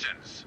directions.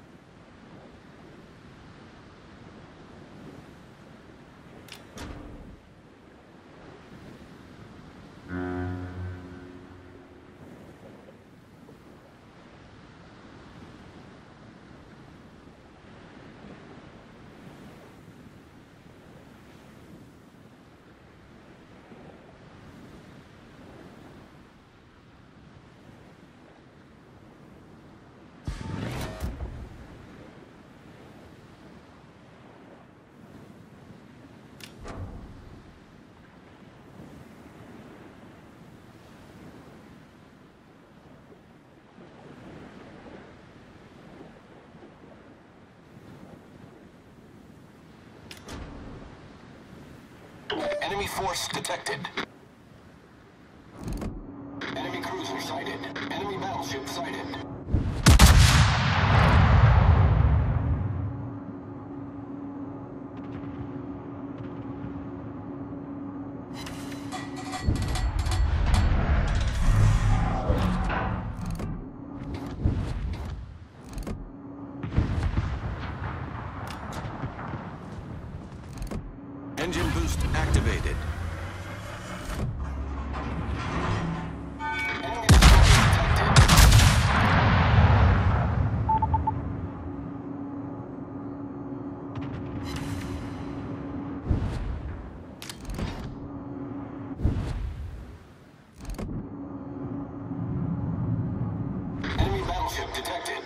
Enemy force detected. Enemy cruiser sighted. Enemy battleship sighted. Engine boost activated. Enemy battleship detected.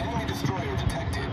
Enemy destroyer detected.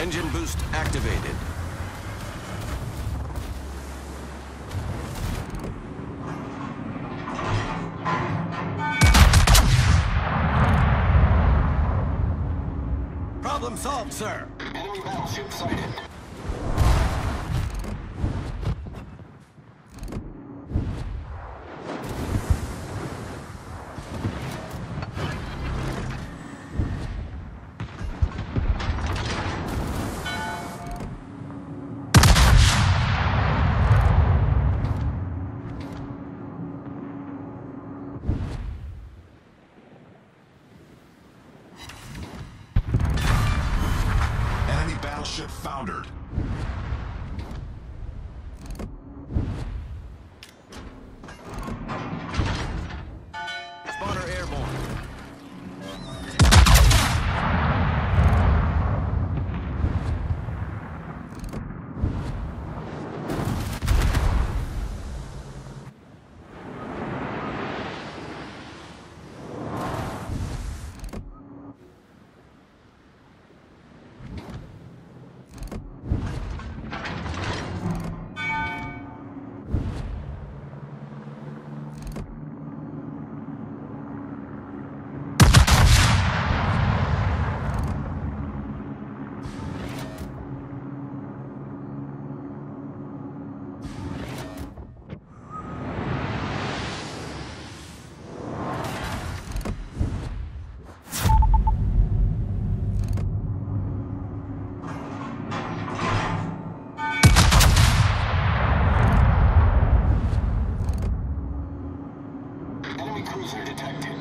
Engine boost activated. Problem solved, sir. Enemy battleship sighted. Battleship foundered. Spotter airborne. Cruiser detected.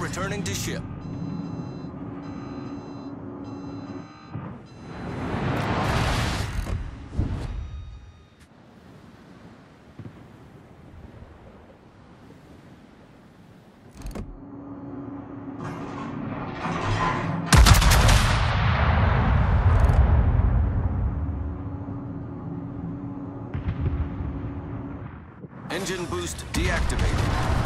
Returning to ship. Engine boost deactivated.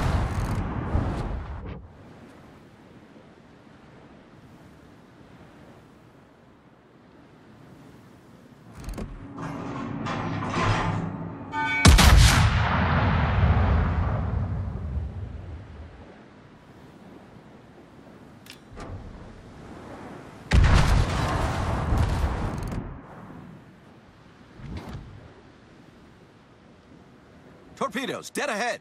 Torpedoes, dead ahead.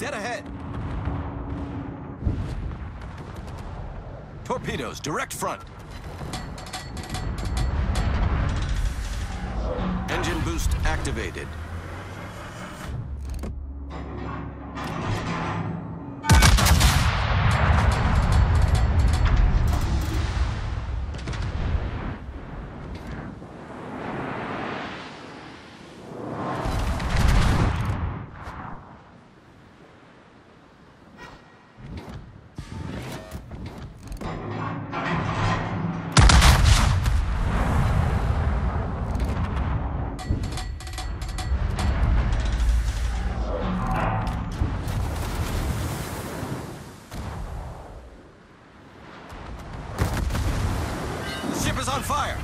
Dead ahead. Torpedoes, direct front. Engine boost activated. fire!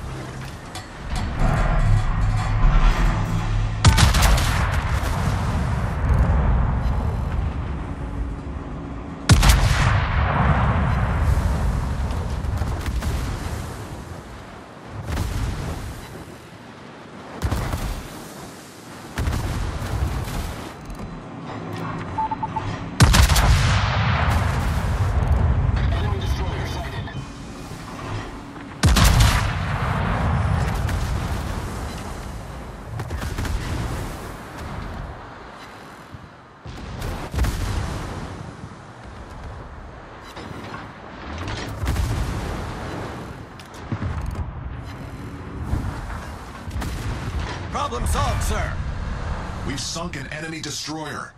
Problem solved, sir. We've sunk an enemy destroyer.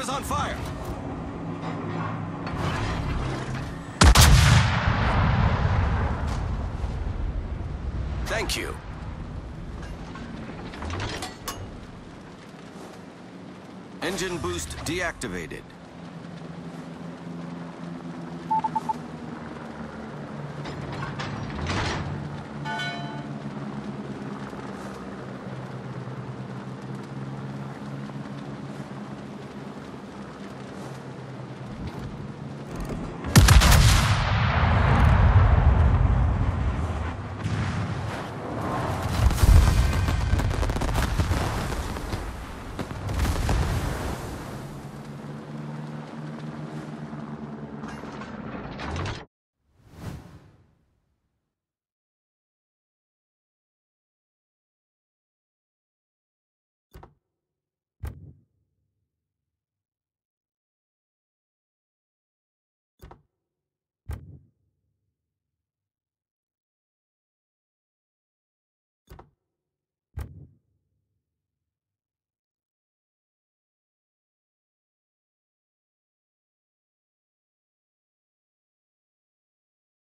Is on fire. Thank you. Engine boost deactivated.